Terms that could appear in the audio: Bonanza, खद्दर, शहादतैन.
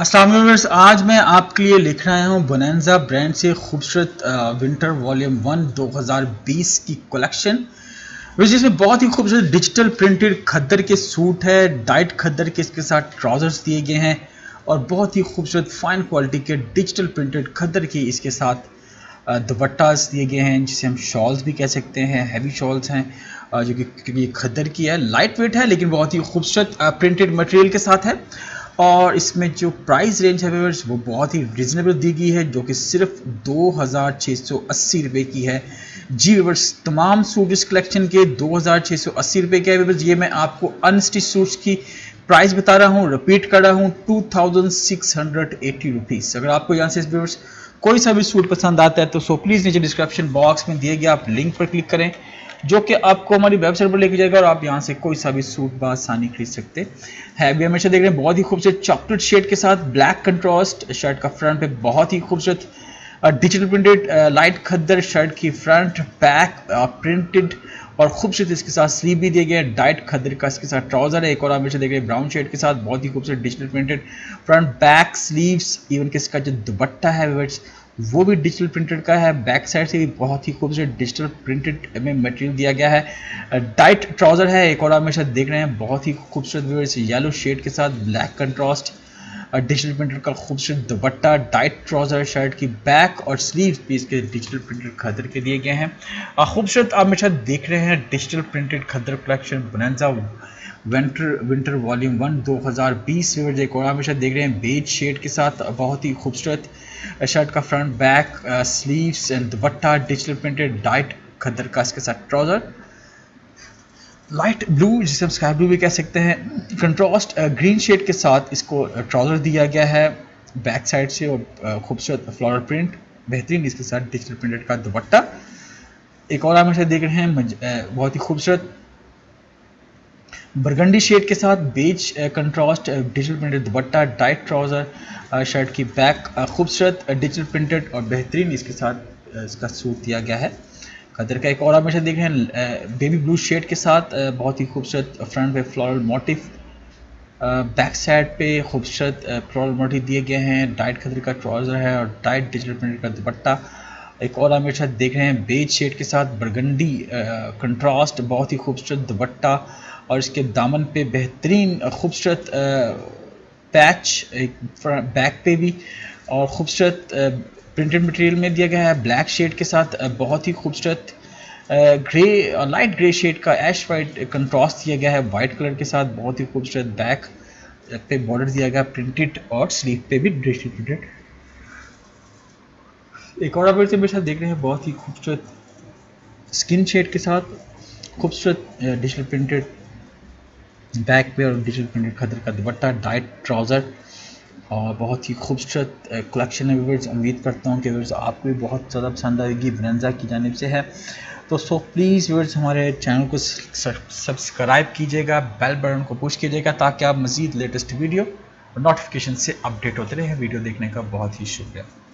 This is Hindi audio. अस्सलाम वालेकुम। आज मैं आपके लिए लिख रहा हूँ बोनांजा ब्रांड से खूबसूरत विंटर वॉल्यूम 1 2020 की कलेक्शन, जिसमें बहुत ही खूबसूरत डिजिटल प्रिंटेड खद्दर के सूट है, डाइट खद्दर के इसके साथ ट्राउजर्स दिए गए हैं और बहुत ही खूबसूरत फाइन क्वालिटी के डिजिटल प्रिंटेड खद्दर के इसके साथ दुपट्टास दिए गए हैं, जिसे हम शॉल्स भी कह सकते हैं। हैवी शॉल्स हैं जो कि खद्दर की है, लाइट वेट है लेकिन बहुत ही खूबसूरत प्रिंटेड मटेरियल के साथ है। और इसमें जो प्राइस रेंज है व्यूअर्स वो बहुत ही रिजनेबल दी गई है, जो कि सिर्फ 2680 रुपये की है। जी व्यूअर्स, तमाम सूट इस कलेक्शन के 2680 रुपये के है व्यूअर्स। ये मैं आपको अनस्टिच सूट्स की प्राइस बता रहा हूँ, रिपीट कर रहा हूँ, 2680 रुपीज़। अगर आपको यहाँ से व्यूअर्स कोई सा भी सूट पसंद आता है तो सो प्लीज़ नीचे डिस्क्रिप्शन बॉक्स में दिए गए आप लिंक पर क्लिक करें, जो कि आपको हमारी वेबसाइट पर लेके जाएगा और आप यहाँ से कोई सा भी सूट बासानी खरीद सकते हैं। भी हमेशा देख रहे हैं बहुत ही खूबसूरत चॉकलेट शेड के साथ ब्लैक कंट्रास्ट शर्ट का फ्रंट पे, बहुत ही खूबसूरत digital printed light खद्दर shirt की फ्रंट बैक प्रिंटेड और खूबसूरत इसके साथ स्लीव भी दिए गए हैं। डाइट खद्दर का इसके साथ ट्राउजर है। एक और आप इसे देख रहे हैं ब्राउन शेड के साथ बहुत ही खूबसूरत digital printed front back sleeves, even कि इसका जो दुपट्टा है वो भी डिजिटल प्रिंटेड का है। बैक साइड से भी बहुत ही खूबसूरत डिजिटल प्रिंटेड में मटेरियल दिया गया है। टाइट ट्राउजर है। एक और आप मेरे साथ देख रहे हैं बहुत ही खूबसूरत व्यूअर्स येलो शेड के साथ ब्लैक कंट्रास्ट डिजिटल प्रिंटेड का खूबसूरत दुपट्टा, टाइट ट्राउजर शर्ट की बैक और स्लीव भी इसके डिजिटल प्रिंटेड खद्दर के दिए गए हैं। खूबसूरत आप मेरे साथ देख रहे हैं digital printed खद्दर collection bonanza winter volume 1 2020 viewers. एक और आप मेरे साथ देख रहे हैं बेज शेड के साथ बहुत ही खूबसूरत शर्ट का front back sleeves and dupatta, digital printed light खद्दर का इसके साथ ट्राउजर, लाइट ब्लू जिसे हम स्काई ब्लू भी कह सकते हैं कंट्रास्ट ग्रीन शेड के साथ इसको ट्राउजर दिया गया है बैक साइड से और खूबसूरत फ्लोरल प्रिंट बेहतरीन इसके साथ डिजिटल प्रिंटेड का दुपट्टा। एक और आप देख रहे हैं बहुत ही खूबसूरत बरगंडी शेड के साथ beige contrast digital printed dupatta, light trouser shirt की बैक खूबसूरत डिजिटल प्रिंटेड और बेहतरीन इसके साथ इसका सूट दिया गया है खद्दर का। एक और आप देख रहे हैं बेबी ब्लू शेड के साथ बहुत ही खूबसूरत फ्रंट पे फ्लोरल मोटिव, बैक साइड पे खूबसूरत फ्लोरल मोटिव दिए गए हैं। डाइट खद्दर का ट्राउजर है और डाइट डिजिटल प्रिंटेड का दुपट्टा। एक और आप देख रहे हैं बेज शेड के साथ बरगंडी कंट्रास्ट बहुत ही खूबसूरत दुपट्टा और इसके दामन पे बेहतरीन खूबसूरत पैच एक बैक पे भी और खूबसूरत प्रिंटेड मटेरियल में दिया गया है। ब्लैक शेड के साथ बहुत ही खूबसूरत ग्रे और लाइट ग्रे शेड का ऐश वाइट कंट्रास्ट दिया गया है। वाइट कलर के साथ बहुत ही खूबसूरत बैक पे बॉर्डर दिया गया प्रिंटेड और स्लीव पे भी डिजिटल प्रिंटेड। एक और आप मेरे साथ देख रहे हैं बहुत ही खूबसूरत स्किन शेड के साथ खूबसूरत डिजिटल प्रिंटेड बैक पे और डिजिटल प्रिंटेड खद्दर का दुपट्टा, डाइट ट्राउज़र और बहुत ही खूबसूरत कलेक्शन है व्यूअर्स। उम्मीद करता हूँ कि व्यूअर्स आपको भी बहुत ज़्यादा पसंद आएगी, बोनांजा की जानिब से है। तो सो प्लीज़ व्यूअर्स हमारे चैनल को सब्सक्राइब कीजिएगा, बेल बटन को पुश कीजिएगा ताकि आप मज़ीद लेटेस्ट वीडियो और नोटिफिकेशन से अपडेट होते रहें। वीडियो देखने का बहुत ही शुक्रिया।